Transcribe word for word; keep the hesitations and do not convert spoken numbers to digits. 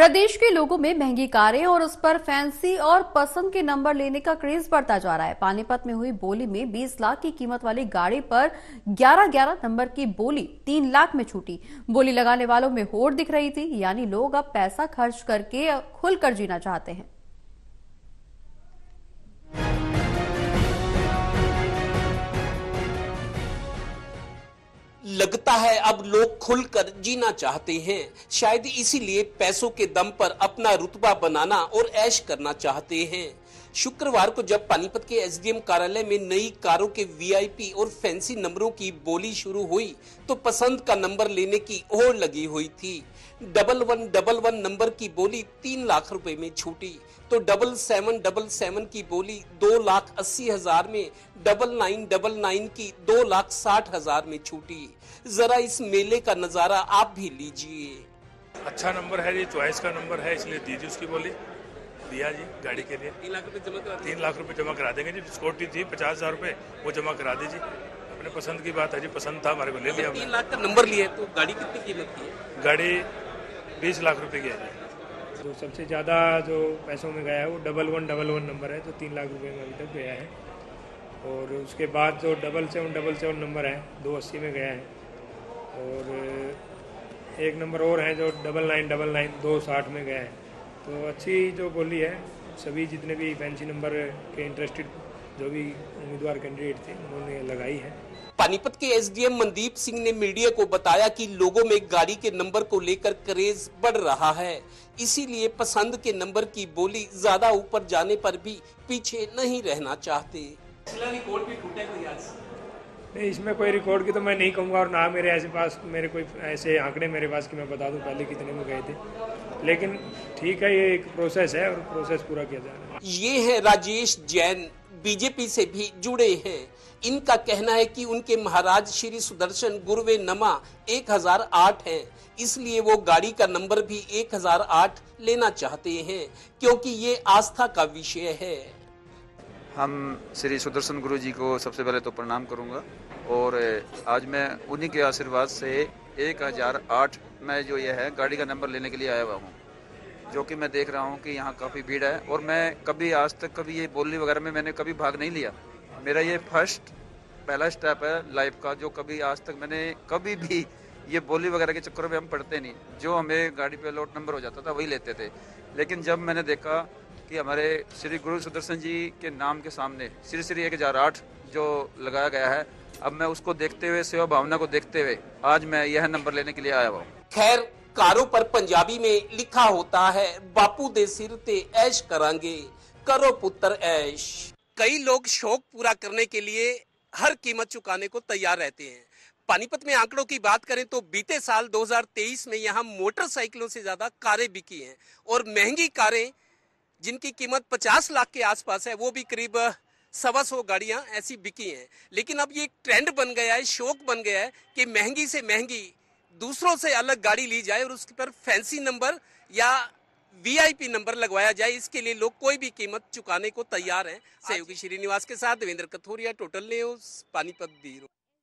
प्रदेश के लोगों में महंगी कारें और उस पर फैंसी और पसंद के नंबर लेने का क्रेज बढ़ता जा रहा है। पानीपत में हुई बोली में बीस लाख की कीमत वाली गाड़ी पर ग्यारह ग्यारह नंबर की बोली तीन लाख में छूटी। बोली लगाने वालों में होड़ दिख रही थी, यानी लोग अब पैसा खर्च करके खुलकर जीना चाहते हैं। लगता है अब लोग खुलकर जीना चाहते हैं, शायद इसीलिए पैसों के दम पर अपना रुतबा बनाना और ऐश करना चाहते हैं। शुक्रवार को जब पानीपत के एसडीएम कार्यालय में नई कारों के वीआईपी और फैंसी नंबरों की बोली शुरू हुई तो पसंद का नंबर लेने की होड़ लगी हुई थी। Double one double one number की बोली तीन लाख रुपए में छूटी तो डबल सेवन डबल सेवन की बोली दो लाख अस्सी हजार में, डबल नाइन डबल नाइन की दो लाख साठ हजार में छूटी। जरा इस मेले का नजारा आप भी लीजिए। अच्छा नंबर है, ये चॉइस का नंबर है, इसलिए दीजिए उसकी बोली दिया जी गाड़ी के लिए। तीन लाख रुपए जमा करा तीन लाख रुपए जमा करा देंगे जी। स्कूटी थी पचास हजार रुपए, वो जमा करा दीजिए। अपने पसंद की बात है जी, पसंद था हमारे को, ले लिया। तीन लाख का नंबर लिए तो गाड़ी कितनी कीमत की है? गाड़ी बीस लाख रुपए की है। जो सबसे ज़्यादा जो पैसों में गया है वो double one double one number है, जो तीन लाख रुपये में अभी तक गया है। और उसके बाद जो double seven double seven number है दो अस्सी में गया है। और एक नंबर और है जो डबल नाइन डबल नाइन दो साठ में गया है। तो अच्छी जो बोली है, सभी जितने भी फैंसी नंबर के इंटरेस्टेड जो भी उम्मीदवार कैंडिडेट थे उन्होंने लगाई है। पानीपत के एसडीएम मनदीप सिंह ने मीडिया को बताया कि लोगों में गाड़ी के नंबर को लेकर क्रेज बढ़ रहा है, इसीलिए पसंद के नंबर की बोली ज्यादा ऊपर जाने पर भी पीछे नहीं रहना चाहते। रिकॉर्ड भी टूटा कोई आज? नहीं, इसमें कोई रिकॉर्ड की तो मैं नहीं कहूँगा और ना मेरे ऐसे पास मेरे कोई ऐसे आंकड़े मेरे पास कि मैं बता दूँ पहले कितने में गए थे, लेकिन ठीक है, ये एक प्रोसेस है और प्रोसेस पूरा किया जा रहा है। ये है राजेश जैन, बीजेपी से भी जुड़े हैं। इनका कहना है कि उनके महाराज श्री सुदर्शन गुरुवे नमा एक हज़ार आठ हैं, इसलिए वो गाड़ी का नंबर भी एक हज़ार आठ लेना चाहते हैं, क्योंकि ये आस्था का विषय है। हम श्री सुदर्शन गुरु जी को सबसे पहले तो प्रणाम करूंगा और आज मैं उन्हीं के आशीर्वाद से एक हज़ार आठ मैं जो यह है गाड़ी का नंबर लेने के लिए आया हुआ हूँ, जो कि मैं देख रहा हूँ कि यहाँ काफ़ी भीड़ है। और मैं कभी आज तक कभी ये बोली वगैरह में मैंने कभी भाग नहीं लिया। मेरा ये फर्स्ट पहला स्टेप है लाइफ का, जो कभी आज तक मैंने कभी भी ये बोली वगैरह के चक्कर में हम पढ़ते नहीं। जो हमें गाड़ी पे अलॉट नंबर हो जाता था वही लेते थे, लेकिन जब मैंने देखा कि हमारे श्री गुरु सुदर्शन जी के नाम के सामने श्री श्री एक हज़ार आठ जो लगाया गया है, अब मैं उसको देखते हुए, सेवा भावना को देखते हुए आज मैं यह नंबर लेने के लिए आया हुआ। खैर, कारों पर पंजाबी में लिखा होता है बापू दे सिर ते ऐश करांगे, करो पुत्र ऐश। कई लोग शौक पूरा करने के लिए हर कीमत चुकाने को तैयार रहते हैं। पानीपत में आंकड़ों की बात करें तो बीते साल दो हज़ार तेईस में यहाँ मोटरसाइकिलों से ज्यादा कारें बिकी हैं और महंगी कारें जिनकी कीमत पचास लाख के आसपास है वो भी करीब सवा सौ गाड़ियां ऐसी बिकी हैं। लेकिन अब ये ट्रेंड बन गया है, शौक बन गया है कि महंगी से महंगी दूसरों से अलग गाड़ी ली जाए और उसके पर फैंसी नंबर या वीआईपी नंबर लगवाया जाए। इसके लिए लोग कोई भी कीमत चुकाने को तैयार हैं। सहयोगी श्रीनिवास के साथ Devendra Kathuria, total news, Panipat bureau.